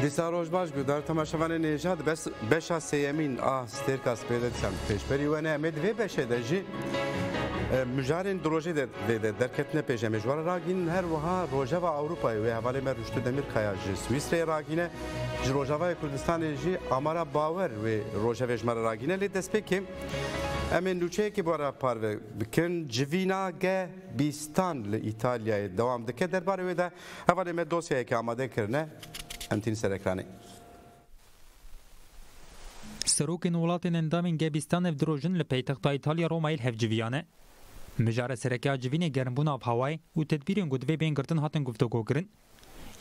دیسا روز باش گذار تماشاوان نیجاد بهش سیمین استرکاس پیدا شدند. پشپری و نامد و بشه دژی مجارن دروژه درکت نپیچه مجبور راگین هر وها روجاوا اروپایی و حوالی مرشد دمیر کیاج سوئیسرای راگینه روجاوا کردستانیجی آمارا باور و روجاوش مر راگینه لی دسپکیم. Emin Luçe'ye ki bu ara parve bikin Civina G-Bistan ile İtalya'ya devam dike derbari ve de havalime dosyaya ki amade kirine emtini serekranı. Serokên welatên endamên G-Bistanê dirojin li paytexta Îtalya Romayê hev civiyane. Mijara serekeya civînê gerimbûna av hewayê û tedbîrên ku divê bên girtin hatin guftegokirin.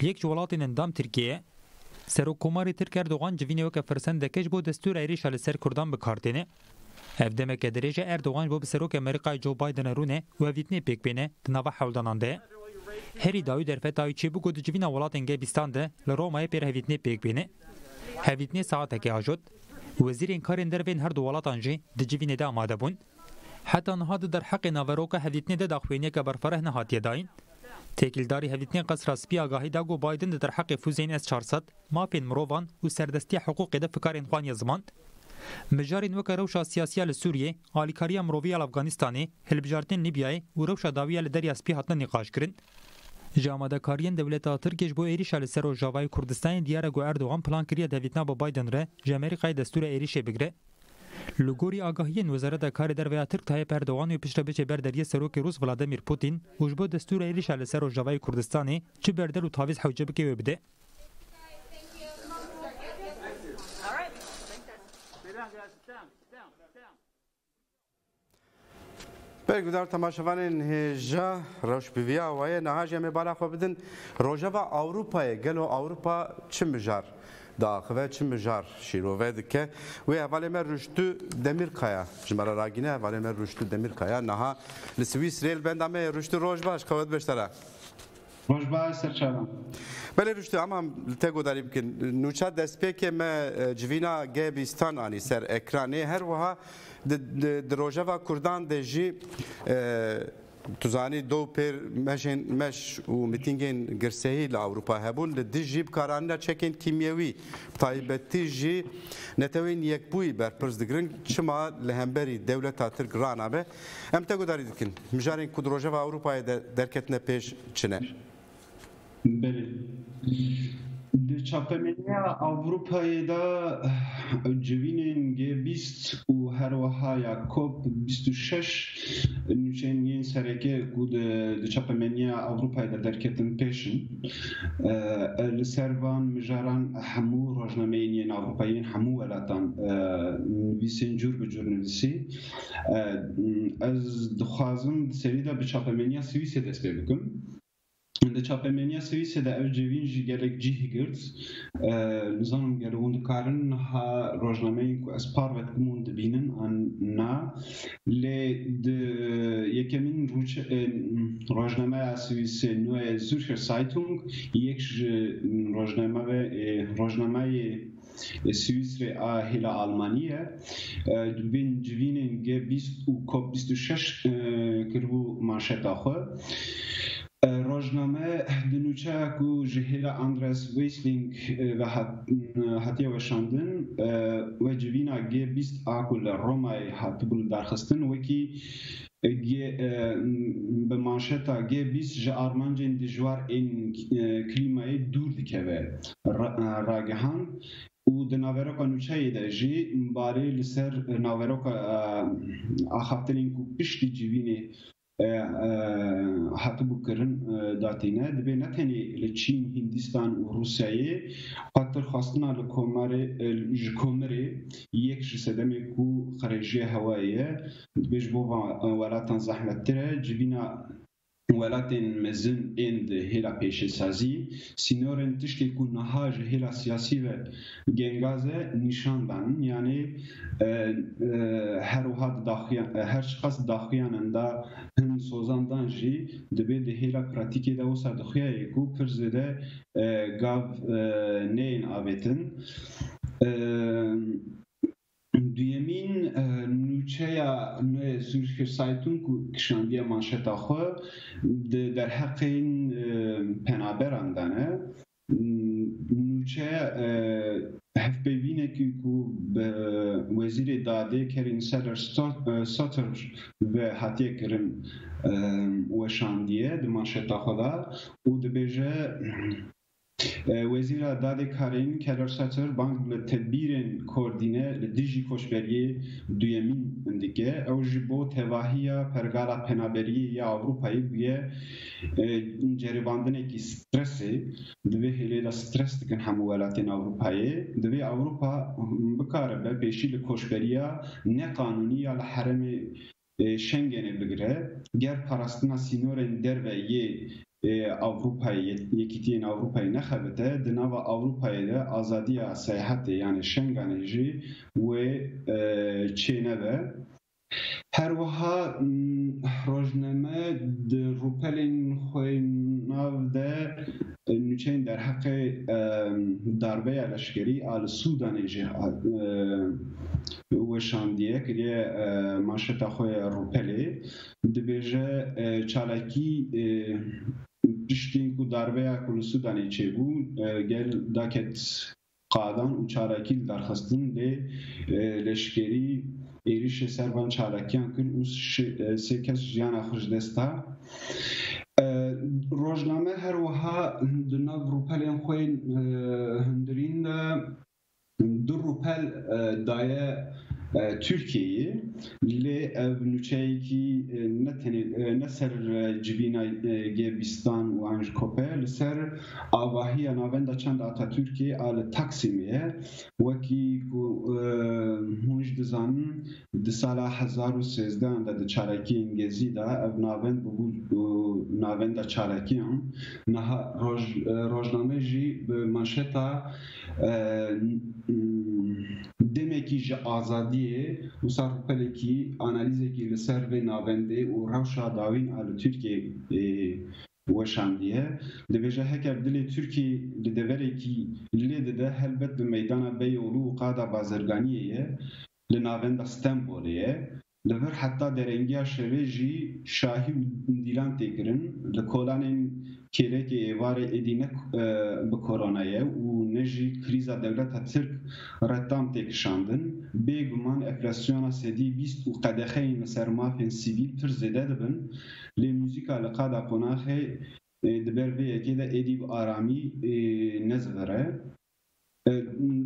Yek ji welatên endam Tirkiyeyê, Serokkomarê Tirk Erdogan civînê weke firsendekê bo destûra êrişa li ser Kurdan bikartîne. Ev demeke derece Erdogan bu Serok Amerikayê Joe Bidenê rûne û evîtinê pêkbêne di nava hewldanan de. Herî dawî derfeta çêbû ku di civîna welatên G-Bîstan de li Romayê pêr hevîtinê pêkbêne. Hevîtinê saetekê ajot. Wezîrên karên dervên her du welatan jî di civînê de amade bûn. Heta niha di derheqê naveroka hevîtinê de daxuyeniyeka berfereh nehatiye dayîn. Têkildarî hevîtinê qesra spîagahî da ku Biden di derheqê fûzên S-400 mafên mirovan û serdestiya hiqûqê de fikarên xwan ye zimand. Mijarên weke rewşa siyasiya li Sûriyê, alîkariya miroviya li Efganistanê, hilbijartinên Libyayê û rewşa dawiya li derya spî hatine nîqaş kirin. Ji amadekariyên dewleta Tirkiye ji bo êrişa li ser Rojavayê Kurdistanê diyar ku Erdogan plan kiriye hevîtina bi Biden re ji Amerîkayê destûra êrişê bigire. Li gorî agahiyên Wezareta Karê Derve ya Tirk Tayyip Erdogan û piştrebeçê berderiyê Serokê Rûs Vladimir Putin û ji bo destûra êrişa li ser Rojavayê Kurdistanê çi berder û tavîz hewce bike wê bide. Belgudar tamaşavanên hêja rewşbiviya wayê niha em ê bala xwe bidin Rojava Ewropayê gelo Ewropa çi mijar daxive çi mijar şîrove dike wê hevalê me Rûştû Demirkaya ji me re ragîne hevalê me Rûştû Demirkaya niha li Swîsrê li benda me ye Rûştû roj baş xewet beşdere Roj baş serçaran Belê Rûştû ama li te gudarî bikin nûça destpêkê me civîna G-Bîstan anî ser ekranê her wiha di Rojava Kurdan de jî tuzanî dow pêr meşên meş û mitîngên girsehî li Ewropa hebûn li dijî jî bikaranîna çekên kîmyewî taybetî jî netewên yekbûyî berpirs digirin çima li hemberî dewleta Tirk ranabe em te gudarî dikin mijarên ku di Rojava Ewropayê de derketine pêş çi ne? Di çapemeniya Avrupa'ya da civînên G-20 û her wahaya COP26 nûçeyên yên sereke ku di çapemeniya Avrupa'ya da derketin pêşin. Li ser van mijaran hemû rojnameyên yên Avrupayên hemû welatan nivîsên cûr bi cûr nivîsî. Ez dixwazim serî de bi çapemeniya Swîsê dest pê bikim. Di çapemeniya Swîsêde ev civîn jî gelek cih girt. Nizanim gelo hûn dikarin niha rojnameyên ku ez parve dikim hûn dibînin an na. Lê di yekemîn rojnameya Swîsê nû ye Zürcher Zeitung yek ji rojnameyê Swîsrê a hêla Almanyê bin civînên G-20 û COP26 kiribû manşeta xwe. Rojname di nûçeya ku ji hêla Andreas Weisling ve hatiye weşandin ve civîna G-20 a ku li Romayê hatibû derxistin wekî bi manşeta G-20 ji armancên dijwar ên klîmayê dûr dikeve ragihan û di naveroka nûçeyê de jî mibarê li ser naveroka axaftinên ku piştî civînê hatibû kirin datîne divê ne tenê li Çîn, Hindistan û Rûsyayê xwatirxwastina ji komarê yek ji sedemê ku xerêjiya hewayê ye divê ji bo welatan zehmettir e civîna welatên mezin ên di hêla pêşêsazî sînorên tiştê ku niha ji hêla siyasî ve gengaz e nîşan danin yanî her wiha her şixas daxiyanan da hin sozandan jî dibê di hêla pratîkê de wisa dixuyayê ku pir zêde gav neyên avêtin. Duyemîn nûçeya nû Zürcher Zeitung ku kişandiye manşeta xwe di derheqên penaberan de ne. Çe hevpevînekî ku wezîrê dadê kerên ser Satır ve hatiye kirin weşandiye di manşeta xwe de û dibêje Wezîra Dadê Karayên Kerer Satır bang li tedbîrên koordîne li dijî koçberiyê duyemîn dike. Ew ji bo tevahiya pergara penaberiyê ya Avrupayê bûye ceribandinekî stresê, divê hêlê de stres dikin hemû welatên Avrupayê. Divê Avrupa bikarebe pêşî li koçberiya neqanûnî ya li heremê Şengenê bigire, ger parastina sînorên derveyê Avrupa'yı, yekîtiyên Avrupa'yı nexebite, di nava Avrupa'yı de azadiya seyahatê yani Şengenê jî wê çênebe. Her wiha rojname di rûpelên xwe nav de nûçeyên derheqê darbeya leşkerî a li Sudanê jî weşandiye kiriye manşeta xwe ya rûpelê, dibêje çalekî piştên ku darbeya ku li Sudanê çêbû gel daket qadan û çalekî derxistin lê leşkerî êrişê servan çalakiyan kir û sê kes jiyana xwe ji dest da. Rojname her wiha di nav rûpelên xwe hindirîn de du rûpel daye Türkiye'yi ile ev nüçeyki ne ser cibina Gebistan ve Anjkope, ser avahiya navenda çanda Atatürk'e al Taksim'e ve ki hunj dizanın di sala 2013'dan da di çarekiyen gezi da ev navend bu navenda çarekiyen naha rojname ji manşeta demek ki ji azadiye bu sarpeleki analizeki ser ve navende u ravşa davin al Türkiye weşandiye dibêje heker dilê Tirkiyê li deverekî lê dide helbet di meydana Beyoğlu û qada Bazirganiyê ye li navenda Stenbolê ye li vir heta derengiya şevê jî şahî û dîlan tê kirin li kolanên kêlekê êvarê êdî ne bi koronayê û ne jî krîza dewleta Tirk reddan tê kişandin. Bêguman enflasyona sedî bîst û qedexeyên li ser mafên sivîl pir zêde dibin. Lê muzîka li qada qonaxê di ber vê yekê de êdî bi aramî nezivire.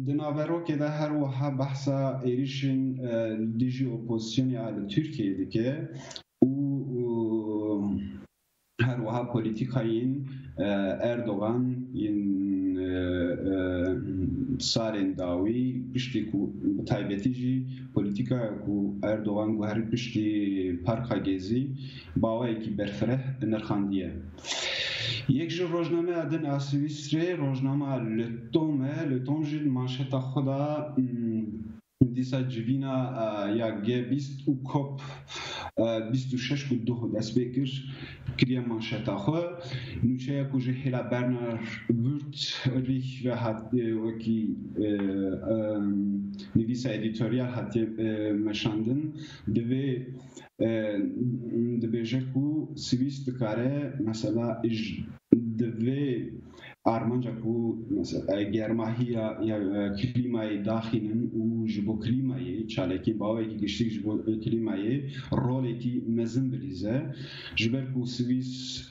Di naverokê de her wiha behsa êrişên dijî opozisyonê a li Tirkiyê dike û her wiha politikayên Erdogan sarên dawî piştî ku bi taybetî jî politikaya ku Erdogan guherî piştî parka Gezî bawayekî berfireh nirxandiye. Yek ji rojnameya din a Swîsrê, rojnama Le Temps e. Le Temps jî manşeta xwe da dîsa civîna ya G20 û COP 26 ku duh dest pê kir kiriye manşeta xwe. Nûçeya ku ji hêla Bernard Wurtrych ve wekî nivîsa edîtoryal hatiye meşandin divê dibêje ku Swîs dikare mesela divê armanca ku germahiya ya klîmayê daxînin û ji bo klîmayê çalekî bawekî giştî ji bo klîmayê rolekî mezin bilîze ji ber ku Swîs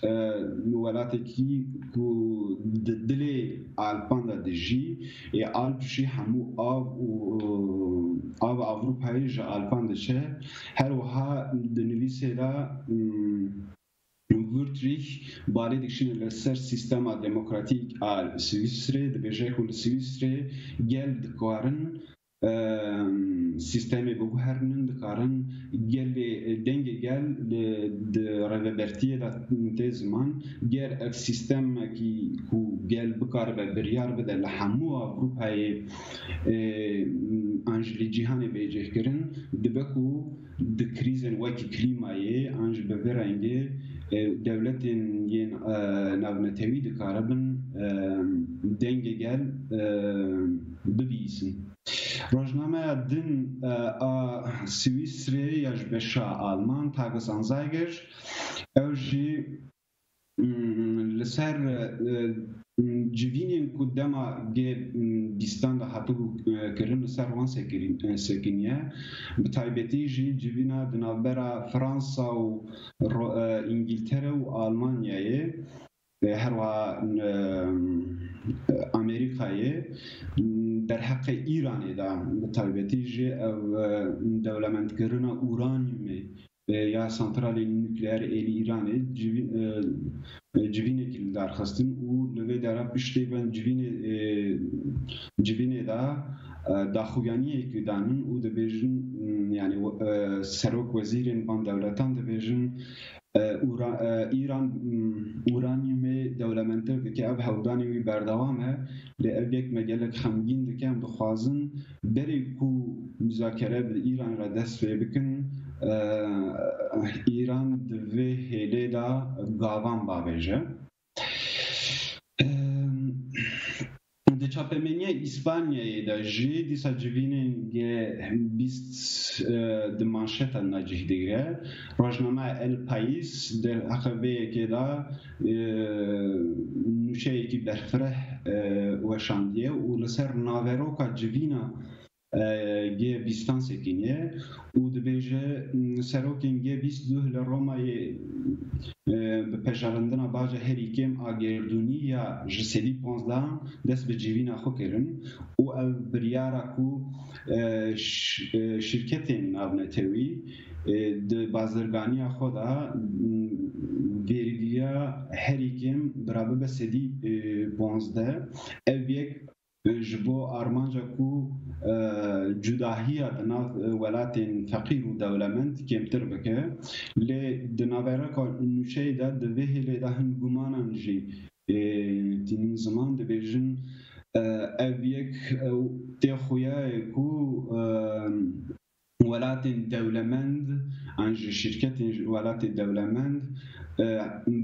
welatekî ku di dilê Alpan de dijî Alp jî hemû av û av Avrupayê ji Alpan diçe her wiha di nivîsê de Wurtrych balê dikişîne li ser sîstema demokratîk a Swîsrê dibêje ku li Swîsrê gel dikarin sistemê biguherînin, dikarin gelê dengê gel di rêvebertiyê de tê ziman ger ev sistemekî ku gel bikaribe biryar bide li hemû Avrupayê an ji lê cîhanê bêcih kirin dibe ku di krîzên wekî klîmayê an ji bi vê rengê devletên yên navnetewî dikaribin dengê gel bibîsin. Rojnameya din a Swîsrê ya ji beşa Alman Tages Anzeiger ew jî li ser Ji vînên ku dema gê bîstan de hatibû kirin li ser wan sekiniye, bi taybetî jî ji vîna di navbera Fransa û İngiltere û Almanyayê herwa Amerikayê derheqê İranê de bi taybetî jî ev dewlementkirina uranyumê ya santralên nükleer êlî İranê civînekî li derxistin û li vê dera piştî bên civînê de daxuyaniyekî danin û dibêjin yani serok wezîrên van dewletan dibêjin İran uranyumê dewlementir dike, ev hewdanê wî berdewam e lê ev yek megelek xemgîn dike, em dixwazin berê ku müzakere bi İran re dest vê bikin İran ve hele da gavan babeje. De çapemeniye İspanya'yı da ji disa civinin ge bist de manşeta najih digre. Rojname El Pais del akabeye ke da nuşeyi ki berfreh ve şandiye u leser naveroka civina G20 sekiniye u dibêje serokên G20 duh li Romayê bi peşarandina baja herî kêm a gêrdûnî ya ji sedî ponzdan dest bi civîna xwe kirin û ev biryara ku şirketên navnetewî di bazirganiya xwe da vergiya herî kêm birabe be sedî ponzdeh ev yek ji bo armanca ku cudahiya di nav welatên feqîr û dewlemend kêmtir bike lê di navereka nûşeyê de di vê hêlê de hin gumanan jî tînin ziman dibêjin ev yek tê xuyayê ku welatên dewlemend an ji şirketên welatê dewlemend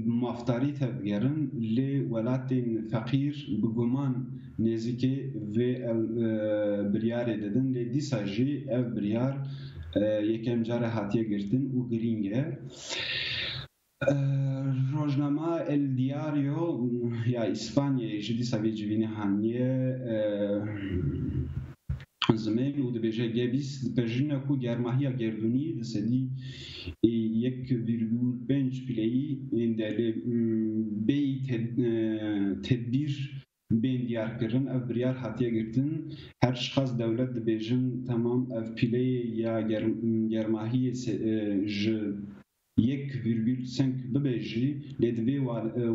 maftarî tevgerin lê welatên feqîr bi guman nêzîkê vê ev biryarê didin lê dîsa jî ev biryar yekem care hatiye girtin û girîng e. Rojnama El Diario ya İspanyayê ji dîsa vê civînê haniye zimên û dibêje G20 dipejina ku germahiya gerdûnî di sedî 1,5 pileyî derlê bêyî tedbîr bên diyarkirin ev biryar hatiye girtin her şixas dewlet dibêjin tamam ev pileyê ya germahiyê ji 1,5 bibêjî lê di vê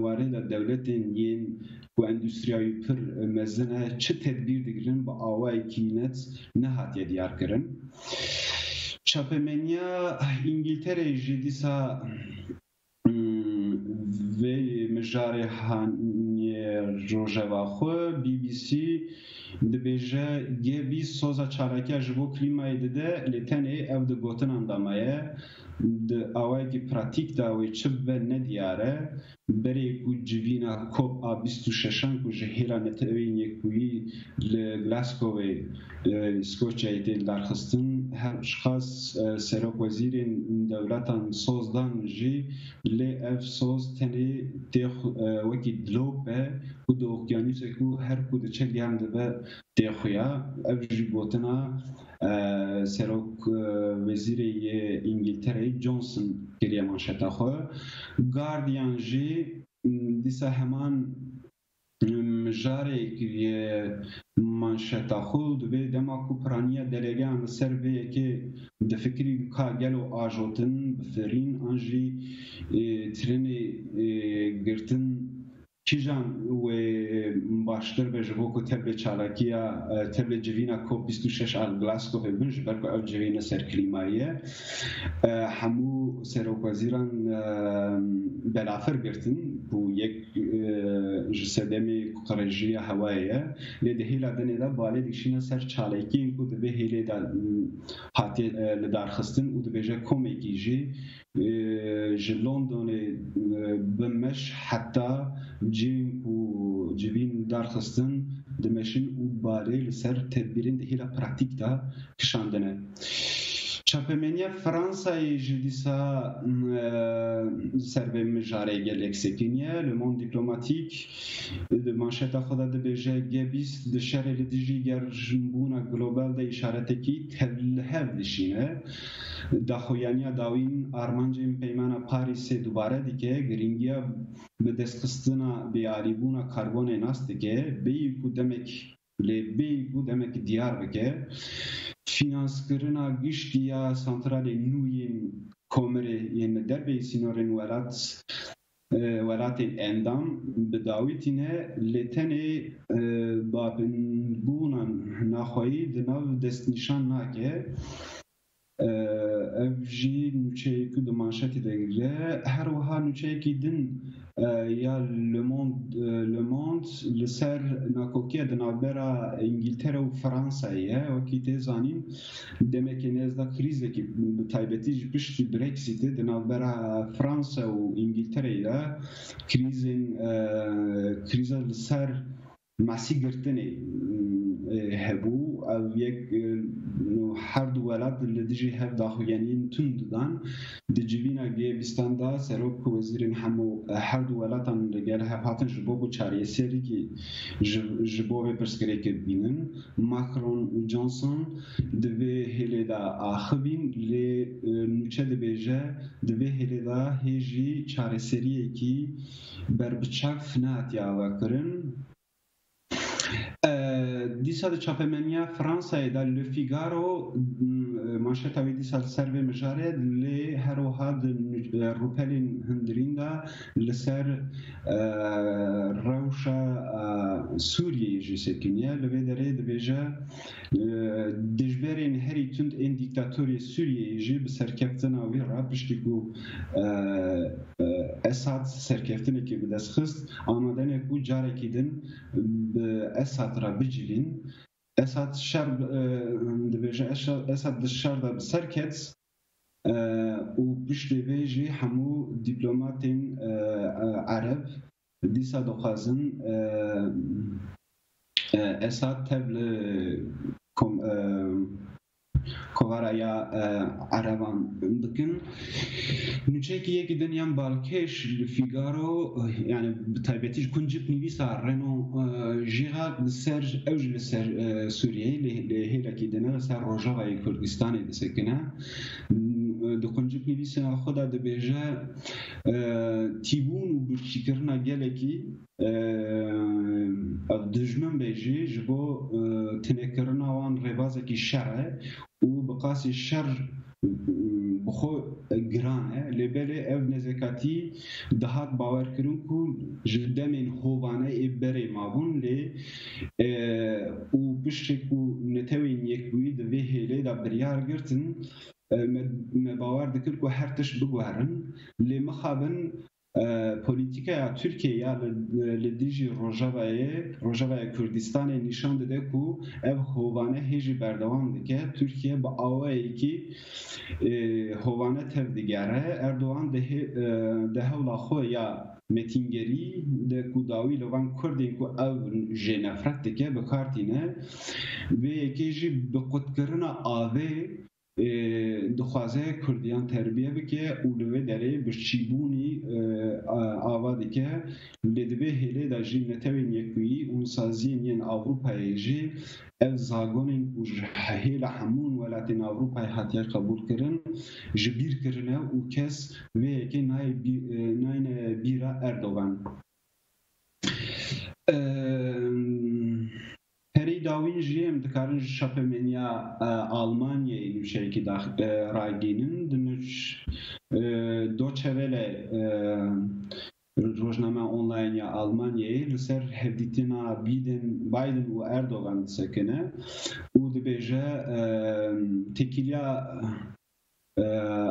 warê de dewletên yên ku endûstriyayê pir mezin e çi tedbîr digirin bi awayekî net nehatiye diyarkirin. Çapemeniya İngiltere jî dîsa vê mijarê Rojava xwe BBC dibêje G20 soza çarekiya ji bo klîmayê dide lê tenê ev di gotinan damaye di awayekî pratik de wê çi be nediyar e berê ku civîna COP a 26 ku ji hêra netewên yekbûyî li Glasgowê Skoçyayê tê derxistin her şixas serok wezîrên dewletan sozdan jî lê ev soz tenê tê wekî dilop e ku di okyanûsê ku her ku diçe germ dibe tê xuya ev jî gotina serok wezîrê yê İngiltereyê Johnson kiriye manşeta xwe. Guardian jî dîsa heman mijarê kiriye manşeta xwe divê dema ku piraniya delegeyan li ser vê yekê di fikirî ka gelo ajotin bifirîn an jî trenê girtin Çijan ve başlar ve jiboko teble çalakiya teble civina COP26 al Glasgow'e bin jiberko ev civina ser klimayye hamu serok waziran belafir girtin bu yek jisedemi kukarejiya havaya le de hila dene da bale dikşina ser çalakiyin ku dibe hile da hatiye le darxistin u dibeje komeki ji ji London'e binmeş hatta civin ku civin darxistin dimeşin u barê li ser tedbirên de hêla pratik da kişandine. Çapemenia Fransa'yı jidisa serbemi jare gelek sekinye, le monde diplomatik de manşeta xoda de beje gebis de şereli diji gerjimbuna globalde işareteki tevhev dişine dahoyaniya davin armancim peymana Paris'e dubare dike gringiya bedeskıstına biyaribuna karbone nastike beyiku demek le beyiku demek diyarbeke finanskırına giştiya santrali nuyin komeri yeni derbeyi sinorin velat velatin endam bedavitine letene babin bunan nahoyi dinav destnişan nake evji nüçeyki de manşeti de gire her vaha nüçeyki din ya Le Monde le ser nakokiye de nabera İngiltere ve Fransa'ya vakit ezanin demek ki nezda krizdeki taybetici pişti Brexit'e de nabera Fransa ve İngiltere'ye krize le ser masi girtini hebu avyek her duvelat ledici hev dahuyenin tündudan dicivina Gebistan'da serok vezirin hamu her duvelatan gel hepatın jibobu çariye seri ki jibobe perskereke binin Macron Johnson dve heleda ahvin le nüçe de beje dve heleda heji çare seriye ki berbıçak fnat yavakırın disa de çapemenya Fransa'da Le Figaro manşeta ve disa serve mejare le heroha de rupelin hindrinda le ser rauşa Suriye jisekiniye le vedere de beja dejberin heri tünd en diktatoriye Suriye jib serkeftena ve rapıştiku Esad serkeftine ki bedeskist amadenek bu carekidin Esad rabicilin Esad şer deveje Esad dışarıda serket u büşleveji hamu diplomatin Arab disa doxazın Esad tevle kovaraya araban bugün nücekiye giden yan balkeş Figaro yani taybetiş kuncip nivisa Renault Girard Serge Evjil Serge Suriye lehela giden ser Rojava'yı Kürdistan'ı desekine dokuncip nivisa xoda de beje tibunu burçikirna geleki düşman beji jibo tenekirna van revazeki şere u bıkası şer bıxo girane lebele ev nezekati dahat bavar kirin ku jiddemin hovane ebere mabun le u biştik u netevin yekbuyi de vehele da biryar girtin me bavar dikir ku her tiş biguarin le mıxabın politikaya Türkiye ya lediji Rojava'ya Kürdistan'e nişan dede ku ev hovane heji berdavam dike Türkiye ba avayı ki hovane tevdigere Erdoğan dehevla khoya metingeri de ku davi levan Kürdin ku ev jenefret dike bekartine ve ekeji bekotkerina ave دخوازه کردیان تربیه بکه اولوه داره برچیبونی آواده که لدوه هلی در جی نتوین یکویی اونسازین ین اوروپای جی ev zagonên û ji hêla hemûn welatên Ewropayê hatiye qebûlkirin ji bîrkirine û kes vê yekê nayîne bîra Erdogan. Perî dawîn jî em dikarin ji çapemeniya Almanyayê nûçeyekî ragînin di nûç doçewele Rojname online ya Almanyayê li ser hevdîtina Biden û Erdogan disekine û dibêje tekîliya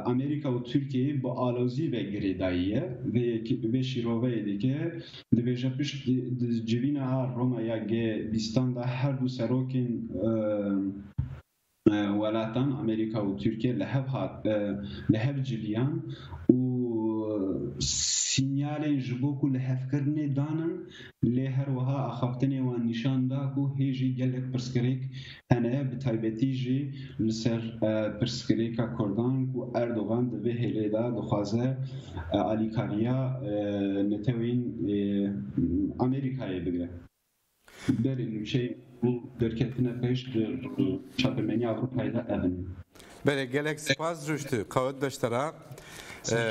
Amerika û Tirkiye bi alozî ve girêdayîye ve şîroveyê dike dibêje pişt di civîna Romaya G20 da her du serokên ولاتان آمریکا و ترکیه لهف جلیان و سینیالن جبوکو لهف کردن دانن لهر و ها اخفتنی و نشان داد که هیچی گلک پرسکریک هنر به تایبتیجی لسر پرسکریکا کردن که اردوغان دو به هلیدا دخوازه علی کاریا نتوین آمریکایی بگیره. Derin şey bu derketine peş çapemeni Avrupa'yla evin. Böyle gelek spaz düştü. Kavutdaşlara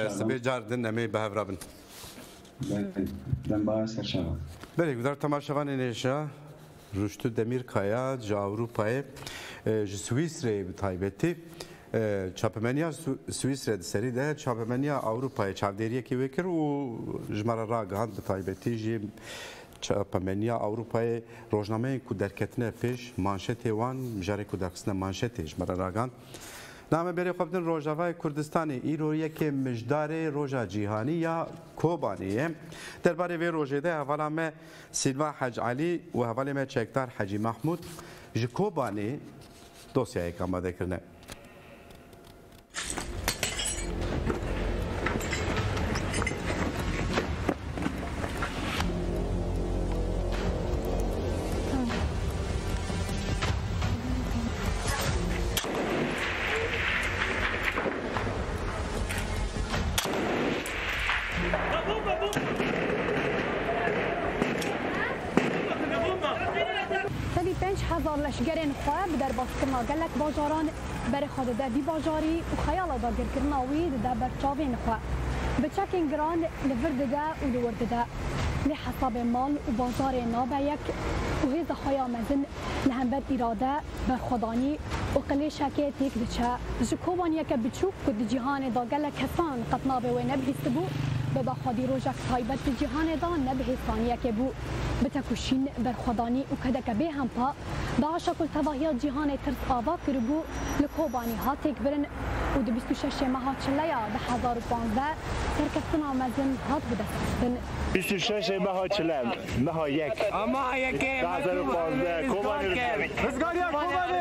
sebecardın emeği behavrabın. Ben bayağı serşavam. Böyle güzel tamaşavan enerjiye. Rüştü Demirkaya, Avrupa'yı, Swisre'yi taybetti. Çapemeniya Swisre'de seri de çapemeniya Avrupa'yı çavderiye ki vekir o jmara rağan da taybetti jim. Çapameniya Avrupa'yı rojnameyi ku derketine fiş manşeti van jare ku derkesine manşeti jmara ragan name beri xaptin Rojava Kurdistan'ı İroya ke mijdare roja cihani ya Kobaniye derbare ve rojede havalame Silva Hac Ali ve havalame çektar Hacı Mahmud ji Kobani dosyayı kamade kirne gelek bajaran berxadı da di bajari u xayala da girkirna wid da berçavin xwa biçakin gran livrdida u livrdida li hasab mal u bazare nabayak u heza xayamazin lehambet irada berxadani u qali şaket tek biça jikovan yaka biçuk di cihane da gelek hasan qatnabe we nebhistu baba xadi rojak taybet di cihane da nebhistan yake bu بتكوشين برخداني وكذا كبيهم با داعشة كل تضاهيات جهاني ترس آبا كربو لكوباني هاتيك برن ودبستو شاشة مهات شليا بحضار وبانزا تركتنا مازن هات بدستن بستو شاشة مهات شليا مها يك بحضار وبانزا كوباني رسكاريا كوباني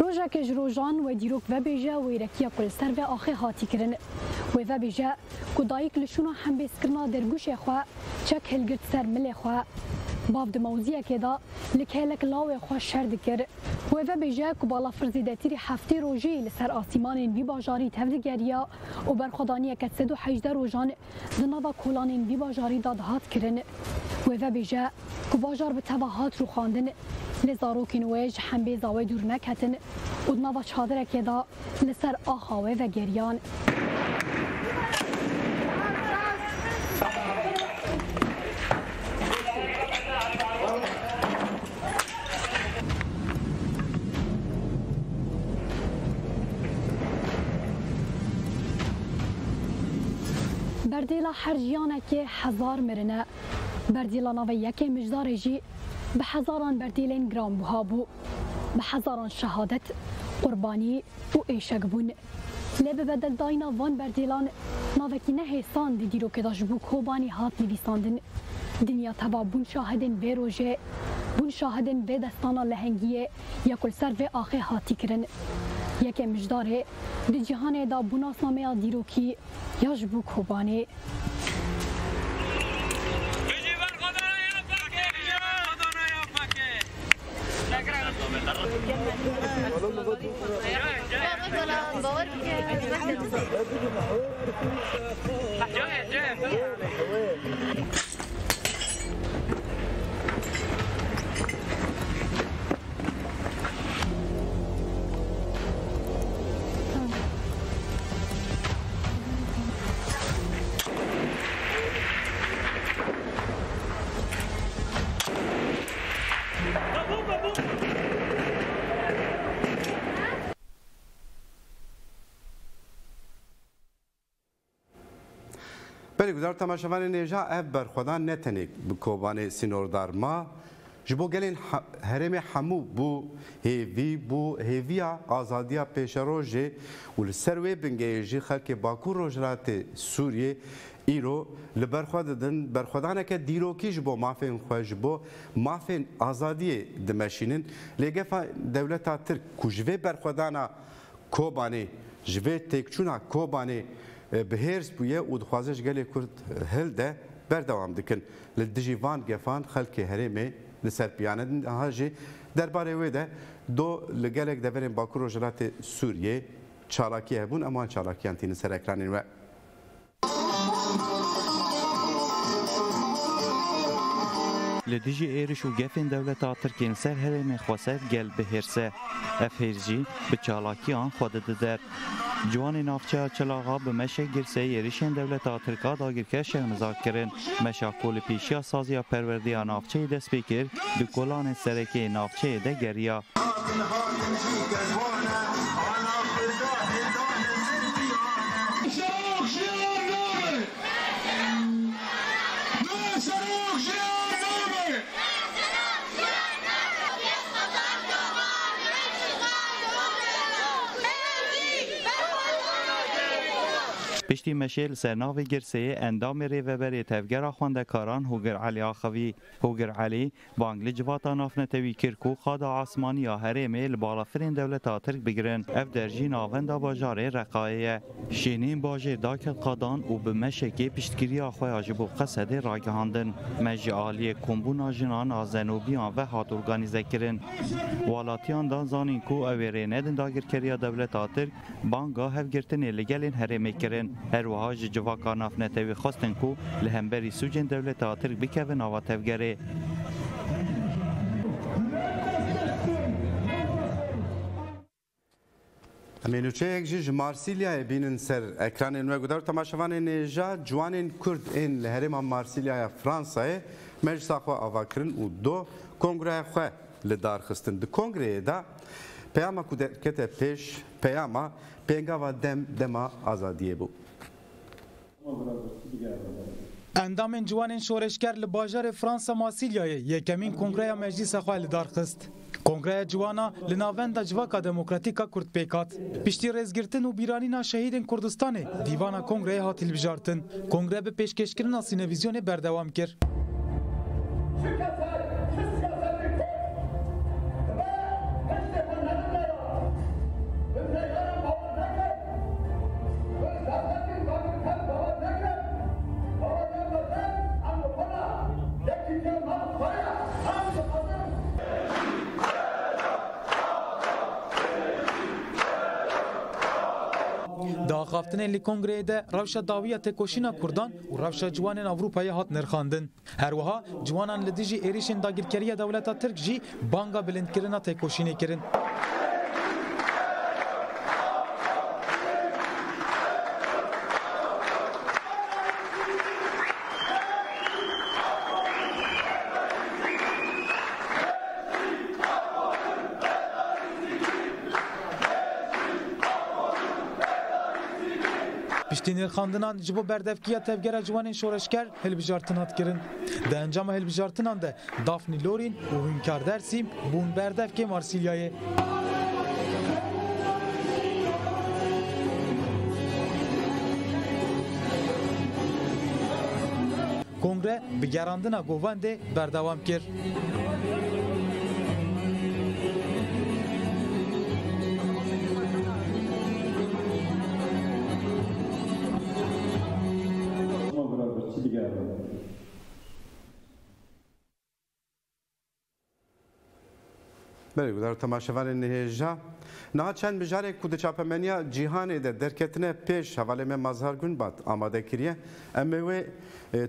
Rojake ji rojan ve dîrok vebêje wê rekiya Kurdistanê axê hatî kirin. Wê vebêje ku dayîk li şûna hembêzkirina dergûşê xwe çek hilgirt ser milê xwe. Bav di mewziyekê da li kêlek lawê xwe şer dikir. Wê vebêje ku balafirzidetirî heftê rojê li ser asîmanên vî bajarî tevdigeriya û berxwedaniyeke 118 rojan di nava kolanên vî bajarî da dihat kirin. Wê vebêje ku bajar bi teva hat rûxandin. Li zarokên wê ji hembêza wê dûr neketin û di nava çadirekê da li ser axa wê vegeriyan. Berdêla her jiyanekê hezar mirine, berdêla navê yekê mijdarê jî bi hezaran berdêlên giranbiha bû, bi hezaran şehadet, qurbanî û êşek bûn. Lê bi bedeldayîna van berdêlan navekî nehêsan di dîrokê da ji bo Kobanî hat nivîsandin. Dinya teva bûn şahidên vê rojê, bûn şahidên vê destana lehengiyê yekul ser vê axê hatî kirin. Yekê mijdarê di cîhanê da bû nasnameya dîrokî ya ji bo Kobanî. Güzel tamaşavan enerji ev berxudan netenik bu Kobani sinordar ma Jibo gelin hereme hamu bu hevi bu heviya azadiya peşeroje ul serve bengeji halke Bakur rojrate Suriye İro liberxadeden berxadaneke diroki jibo mafen xojbo mafen azadiye demeşinin legefa devleta Türk kujve berxadana Kobani jve tekçuna Kobani behers buye u dxwazish gele Kurd helde berdevam dikin li dijivan gefan halke hereme Serpiyanın haji derbare ve de do gelek deverin Bakur rojrate Suriye çalaki hebun aman çalaki antini ser ekranin ve لدیجی ایرش و گفن دولت آترکین سر هرمی خواست گل به هرسه افهرجی به چالاکیان خودده در جوان نافچه چلاغا به مشه گرسه ایرشین دولت آترکا داگرکه شهرمزار کرن مشاکول پیشیا سازیا پروردیا نافچه دست بکر دو کلان سرکی نافچه ده گریا پشتی مشیل سرناوی گرسه اندام ریوبری تفگر خواندکاران هوگر علی آخوی هوگر علی بانگلی جواتا نافنتوی کرکو خادا عاسمانی هرمی لبالافرین دولت آترک بگرن اف درجی ناوند باجار رقایه شینین باجر داکل قادان و به مشکی پشتگیری آخوی آجبو قصد راگهاندن مجی آلی کمبون آجنان آزنوبیان و هات ارگانیزه کرن والاتیان دان زانین کو اویره ندن داگرکریا دولت آترک بانگا هفگرتن لگلین هرمی کرن هر وحاج جواکا نافنتوی خواستن کو لهمبری سوجن دولت آترک بکوین آوا تفگره امینوچه یک جیج مارسیلیا بینن سر اکران انوه گدار تماشوان نیجا جوان کرد این لهرم مارسیلیا فرانسای مجلس آخوا آوا کرن و دو کنگره خواه لدار خستن دو کنگره دا پیاما کده پیش پیاما پینگاوا دما آزادیه بود. اندامین جوانین شورشگر لباجار فرانسا ماسیلیای یکمین کنگره مجلس خواه دارخست. کنگره جوانا لناوند جواکا دموکراتیکا کرد پیکات. پشتی رزگرتن و بیرانینا شهیدن کردستانه دیوانا کنگره ها تلویجارتن. کنگره به پیشکشکرنا سینویزیون بردوام کرد. Li kongrede rewşa dawiya tekoşîna Kurdan û rewşa ciwanên Avrupayê hat nirxandin. Her wiha ciwanan li dijî êrişên dagirkeriya dewleta Tirk jî banga bilindkirina tekoşînê kirin. Nirxandinan ji bo berdevkiya tevgera ciwanên şoreşger hilbijartin hat kirin. Di encama hilbijartinan de Dafni Lorin û Hûnkar Dersîm bûn berdevkê Marsilyayê. Kongre bi gerandina govendê berdewam kir. Bergudar tamaşavanın heyecanı. Naçen bijarek kudu çapamenya cihanede derketine peş havaleme mazhar günbat amade kiriye emewe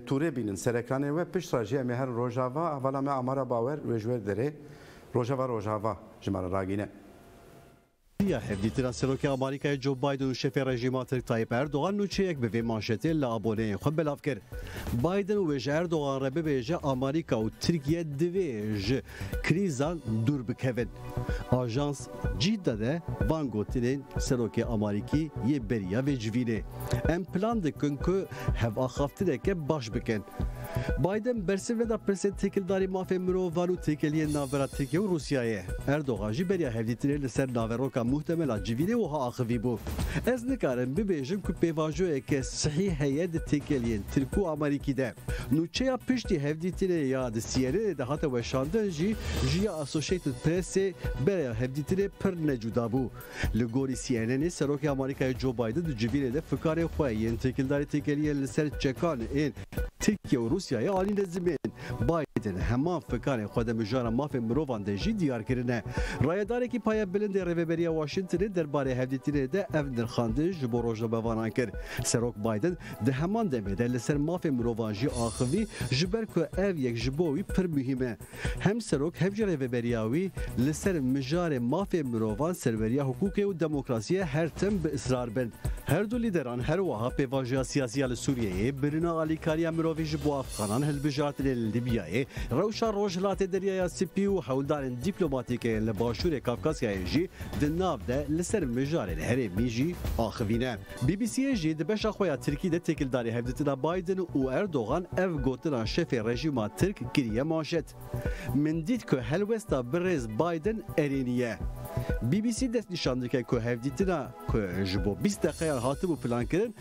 ture binin serekrane ve peş traje emeher Rojava havaleme amara bawer ve jwerdere Rojava jimara ragine. Hevdîtina serokê Amerîkayê Joe Biden û şefê rejîma Tirk Tayyip Erdogan nûçeyek bi vê manşetê li aboneyên xwe belav kir. Biden û wêje Erdogan re bibêje Amerîka û Tirkiye divê ji krîzan dûr bikevin. Ajans Cidda de van gotinên serokê Amerîkî yê beriya vê civînê. Em plan dikin ku hev axaftineke baş bikin. Biden bersive da perset tekildari mafê mirov valû têkiliyên navbera Tirkiye û Rûsyayê. Erdogan jî beriya hevdîtinê li ser naveroka muhtemel a civînê wiha axivî bû. Ez nikarim bibêjim ku pêvajoyeke sihî heye di têkiliyên Tirk û Amerîkî de. Nûçeya piştî hevdîtinê ya di Siyerê de hate weşandin jî jiya Associated Pressê beriya hevdîtinê pir necuda bû. Li gorî CNNê serokê Amerîkayê Joe Biden di civînê de fikarê xwe yên têkildarî têkiliyên li ser çekan ên Tirkiye û Rûsyayê alî nezimên. Biden heman fikarên xwe de mijara mafê mirovan de jî diyarkirine. Rayedarekî payebilind ê rêveberiya Washingtonê derbarê hevdîtinê de ev nirxandin ji bo rojnamevanan kir. Serok Biden di heman demê de li ser mafê mirovan jî axivî ji ber ku ev yek ji bo wî pir muhîm e. Hem serok hem jî rêveberiya wî li ser mijarê mafê mirovan, serveriya hukûkê û demokrasiyê her tim bi israr bin. Her du lideran her wiha pêvajoya siyasî li Sûriyeyê birîna alîkariya mirovî ji bo Efxanan hilbijartinê li Libyayê, rewşa rojhilatê deryaya Sipî û hewldarên dîplomatîkê li başûrê Kafkasyayê jî di nav de li ser mijarê herêmî jî axivîne. BBC jî di beşa xwe ya Tirkî de têkildarî hevdîtina Biden û Erdogan ev gotina şefê rejîma Tirk kiriye manşet. Min dît ku helwesta bir rêz Biden erêniye. BBC dest nîşandike ku hevdîtina ku ji bo 20 deqeyan hatibû plankirin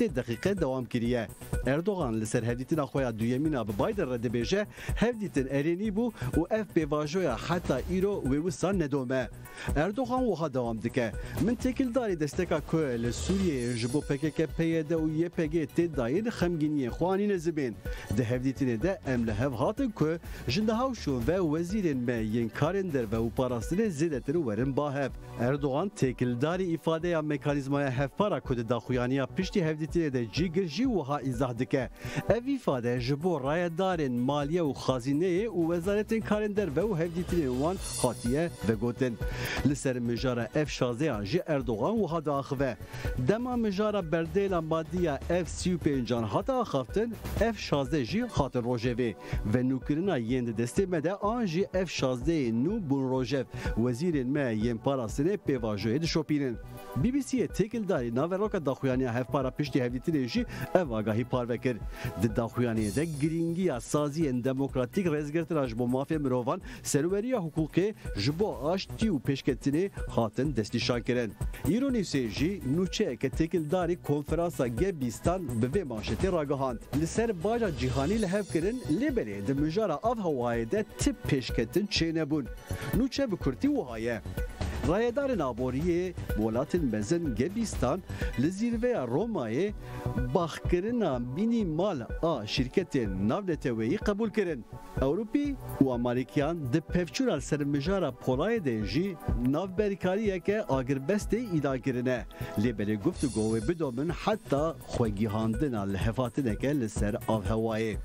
7 deqîqe dewam kiriye. Erdogan li ser hevdîtina xwe ya duyemîna bi Biden re dibêje hevdîtin erênî bû û ev pêvajoya heta îro wê wisa nedome. Erdogan wiha dewam dike. Min têkildarî desteka ku li Sûriyeyê ji bo PKK-PYD û YPG tê dayîn xemgîniyên xwe anî nezimên. Di hevdîtinê de em li hev hatin ku ji nehewşûn ve wezîrên me yên karên derve û parastinê zêdetir û werin bahev. Erdogan têkildarî îfadeya mekanîzmaya hevpara ku di daxuyaniya piştî hevdîtinê de cîgir jî wiha îzah dike. Ev îfade ji bo rayedarên maliye û xazîneyê û wezaretên karên derve û hevdîtinên wan hatiye vegotin. Li ser mijara ev şazeyan jî Erdogan wiha diaxive. Dema mijara berdêla madiya ev 35 hata axaftin, ev 16 jî hatin Rojevê. Ve nûkirina yên di destê me de an jî ev 16 nû bûn Rojev. Wezîrên me yên parastinê pêvajoyê dişopînin. BBC'ye têkildarî naveroka daxuyaniya hevpara piştî hevdîtinê jî ev agahî parve kir. Di daxuyaniyê de girîngiya saziyên demokratîk rêzgirtina ji bo mafê mirovan, serweriya hukûkê ji bo aştî û pêşketinê hatin destnîşan kirin. Îro Newsê jî nûçeyeke têkildarî konferansa G20 bi vê manşetê ragihand. Li ser baja cîhanî li hev kirin, Lêberê di mijara av hewayê de tip pêşketin çênebûn. Nûçe bi Kurtî wiha ye. Rayedarên aboriyê welatên mezin G20 li zîrveya Romayê baxkirina mînîmal a şîrketên navneteweyî qebûl kirin. Ewropî û Amerîkiyan di pevçûna ser mijara Polayê de jî navberkariyeke agirbestê îlan kirine. Lêberê guftugoyê bidomin heta xwegîhandina li hevatineke li ser av hewayê.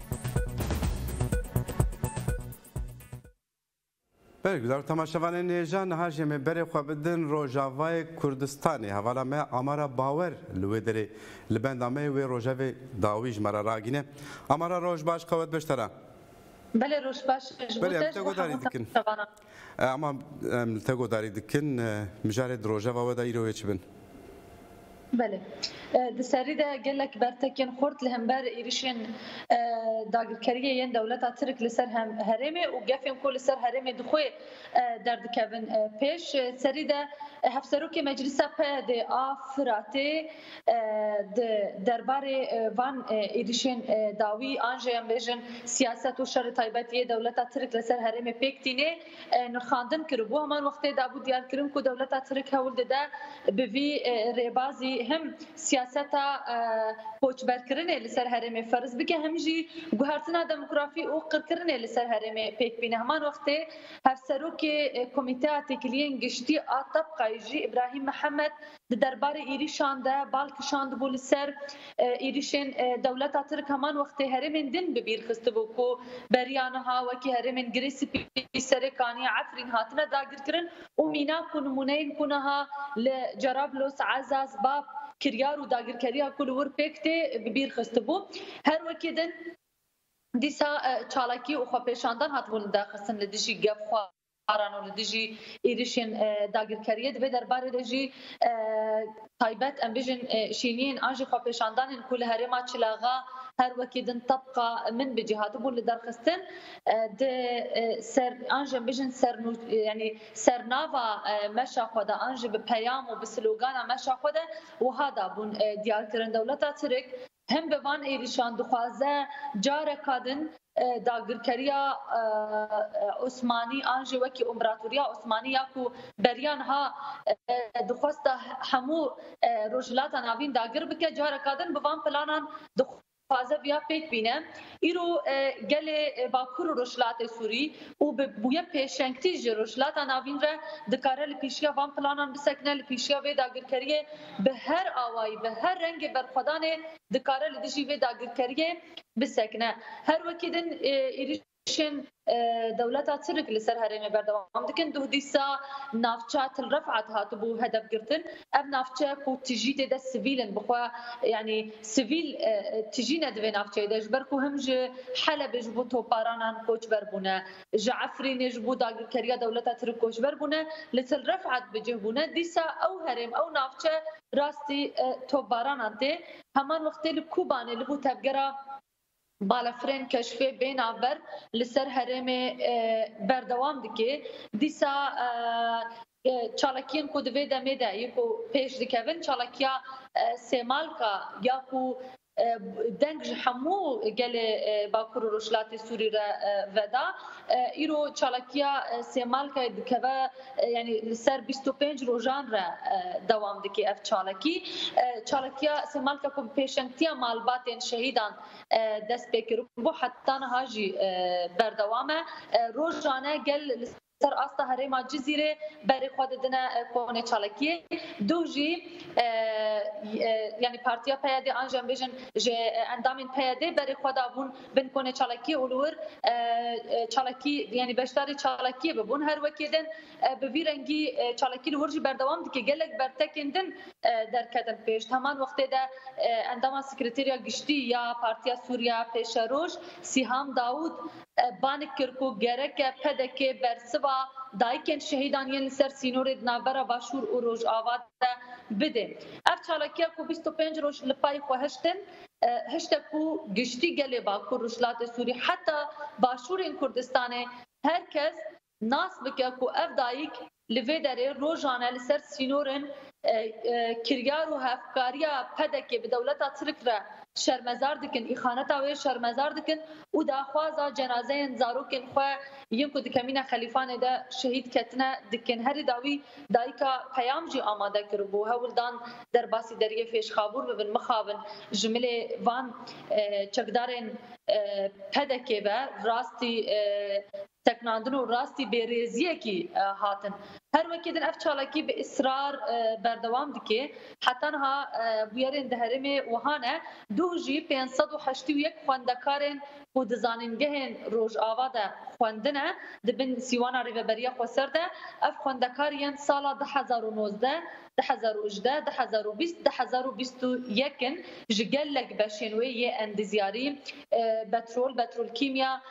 Bergüzar tamaşavanên nêjan niha jê me berê xwe bidin Rojavayê Kurdistanê. Hevala me amara bawer li wê derê. Li benda me wê rojevê dawî ji me re ragîne. Amara roj baş qewet beştera. Belê roj baş ji bo te godarî dikin. Ama em li te godarî dikin mijarê di Rojava we de îro çi bin. Belê. Di serî de gelek bertekên xurt li hember êrişên dagirkeriyê yên dewleta Tirk li ser herêmê û gefên ku li ser herêmê dixwe derdikevin pêş. Serî de hevserokê meclisa PYD a Firatê di derbarê van êrişên dawî an jê em bêjin siyaset û şerê taybetiyê dewleta Tirk li ser herêmê pêk tînê nirxandin kir. Bu heman wextê de bû diyarkirin ku dewleta Tirk hewl dide bi vî rêbazî hem siyaseta koçberkirinê li ser herêmê feriz bike hem jî guhertina demokrafî û qirkirinê li ser herêmê pêk bîne. Heman wextê hevserokê komîteya têkiliyên giştî a tabqayê jî İbrahîm Mihemed di derbarê êrişan de balkişand bû li ser êrişên dewleta Tirk. Heman wextê herêmên din bi bîr xistibû ku beriya niha wekî herêmên girê Sipî serê kaniya Efrîn hatine dagirkirin û mîna ku nûmuneyên ku niha li Cerablos, Ezaz, Bab kiryar û dagirkeriya ku li wir pêk tê bi bîr xistibû. Her wekî din dîsa çalakî û xwepêşandan hatibûn daxistin li dijî gevxwa آرانو دیجی ایریشین داغیرکریت و درباره دیجی تایبت امبیژن شینین آنچه خواپیشاندن کل هریما چلاغا هر وقتین طبقه من به جهات بول درخستن د سر آنچه امبیژن سر یعنی سر نوا مشا خدا آنچه به پیام و به سلوگان مشا خدا و هادا بون دیار کردن دولت ترک هم به وان ایریشان دخوازه جاره کدن dagirkeriya Osmani anji veki imparatoriya Osmani ya ku beryan ha duxasta hamu rojlatan avin dagir bike jara kadin bivan planan duxaza biya pek bine iro gele bakur rojlate suri u buya peşenkti ji rojlatan avin re dikarel pişiya van planan biseknel pişiya ve dagirkeriye be her avayi be her rengi berxadane dikarel dişi ve dagirkeriye bisekne her vakidin erişin devleta Türk li ser hereme berdevam dikin duhdisa navça til rafat hat bu hedef girtin ev navça ku tijide de sivilin bixwa yani sivil tijine de navça de jber ku hemje Haleb ji bu toparanan koçber buna ji Afrin ji bu dagirkeriya devleta Türk koçber buna li til rafat bije buna disa ew herem ew navça rasti toparanan de heman wextê li Kubanê li bu tevgera بالافرین کشفه بین آور لسر هرم بردوام دیگه دیسا چالاکیان کد و دمیده یکو پیش دیکهون چالاکیا سمالکا یا کو دنج حمو گل باکور روشلات سوری را ودا ایرو چالاکیا سمالکا دیکه یعنی لسر 25 روزان را دوام دیگه اف چالاکی چالاکیا سمالکا کو پیشنگتیا مالباتن شهیدان دست بکر بو حتی نهاجی بردوامه روزانه گل سر آستا هریما جزیره بری خود دنه کونه چالکیه دو جی یعنی پارتیا پیاده آنجام بیشن جه اندامین پیاده بری خود آبون بن کونه چالکیه اولور چالکی یعنی بیشتری چالکیه ببون هر وقتین به ویرنگی چالکی لورجی برداوم دیگه گلگ برتکندن در کدن پیش همان وقتی ده اندام سکرتیریا گشتی یا پارتیا سوریا پیش روش سیهام داود بانک کرکو گرک پدکه برسوا دایکن شهیدانیان سر سینور دنابرا باشور و روجاوا ده بده اف چالاکیا کو 25 روز لپای خو هشتن هشته کو گشتی گله باکور روشلات سوری حتی باشورین کردستان هرکس ناس بکه کو اف دایک لوی دره روجانه سر سینورن کریار و هفکاریا پدکه به دولت ترک را شرمزار dikin, ihaneta wê şermezar dikin û daxwaza cenazeyên zarokên xwe yên ku dikemîne xelîfanê de şehîd ketine dikin. Herî dawî dayika peyam jî amade kiribû hewildan derbasî deriyê Pêşxabûr bibin, mixabin ji milê van çekdarên pedekê ve rastî teknandin û rastî bêrêziyekî hatin. Her wekî ev çalakî bi israr berdewam dike heta niha bu yerên di herêmê wihan e du jî 581 xwendekarên ku di zanîngehên Rojava de xwendin e dibin sîwana rêveberiya xwe ser de ev xwendekariyên sala 2019 2018 2020 2021 ji gelek beşên wê yê endizyarî petrol petrolkîmya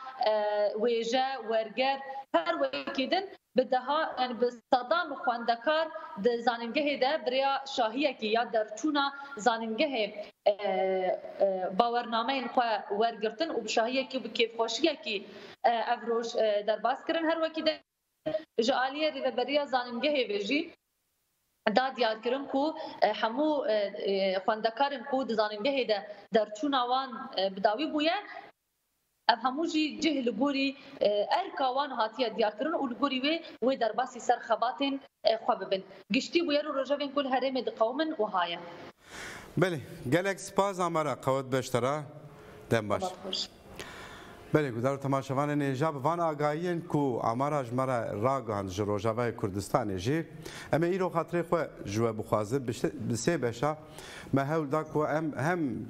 wêje werger her wekî bi daha yani bi sadan xwendekar di zanîngehê de birêya şahiyekî ya derçûna zanîngehê bawernameyên xwe wergirtin û bi şahiyekî bi kêfxweşiyekî ev roj derbas kirin her wekî de ji aliyê rêveberiya zanîngehê ve jî da diyar kirin ku hemû xwendekarên ku di zanîngehê de derçûna wan bi dawî bûye ev hemû jî cih li gorî erka wan hatiye diyarkirin û li gorî wê wê derbasî ser xebatên xwe bibin. Giştî bû yer û rojevên kul herêmê diqewmin wiha ye. Belê, gelek spas amara qewet beştera dem baş. Belê, gudar û temaşevanên êja bi van agahiyên ku amara ji me re ragihand ji Rojavayê Kurdistanê jî em ê îro xatirê xwe ji we bixwazin bi sê beşa me hewl da ku em hem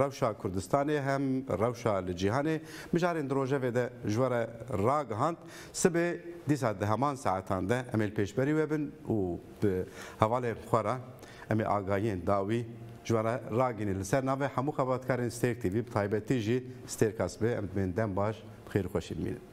rewşa Kurdistanê hem rewşa li cîhanê mijarên di Rojavê de ji we re ragihand sibê dîsa di heman saetan de em ê pêşberî we bin û bi hevalên xwe re em ê agahiyên dawî جوارا راگینی لسر نوه همو خباتکارین سترک تیوی بطایبتی جی سترک اسبه امدمین دن باش بخیر خوشید میرم.